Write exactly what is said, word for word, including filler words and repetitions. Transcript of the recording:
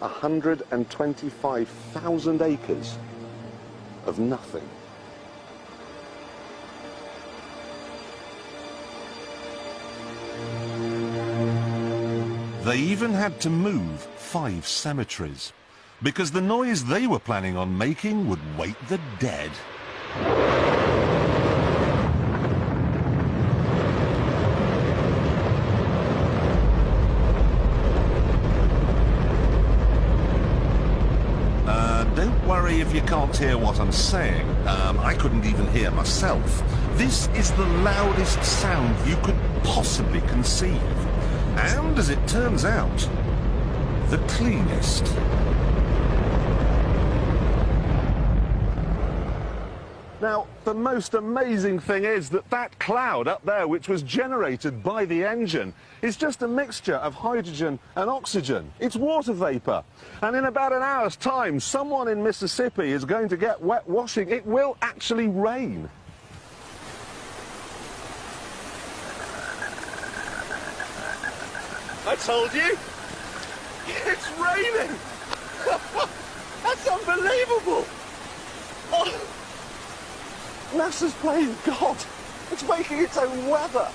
one hundred twenty-five thousand acres of nothing. They even had to move five cemeteries because the noise they were planning on making would wake the dead. Uh, don't worry if you can't hear what I'm saying. Um, I couldn't even hear myself. This is the loudest sound you could possibly conceive. And, as it turns out, the cleanest. Now, the most amazing thing is that that cloud up there, which was generated by the engine, is just a mixture of hydrogen and oxygen. It's water vapor. And in about an hour's time, someone in Mississippi is going to get wet washing. It will actually rain. I told you, it's raining. That's unbelievable. Oh. NASA's playing God. It's making its own weather.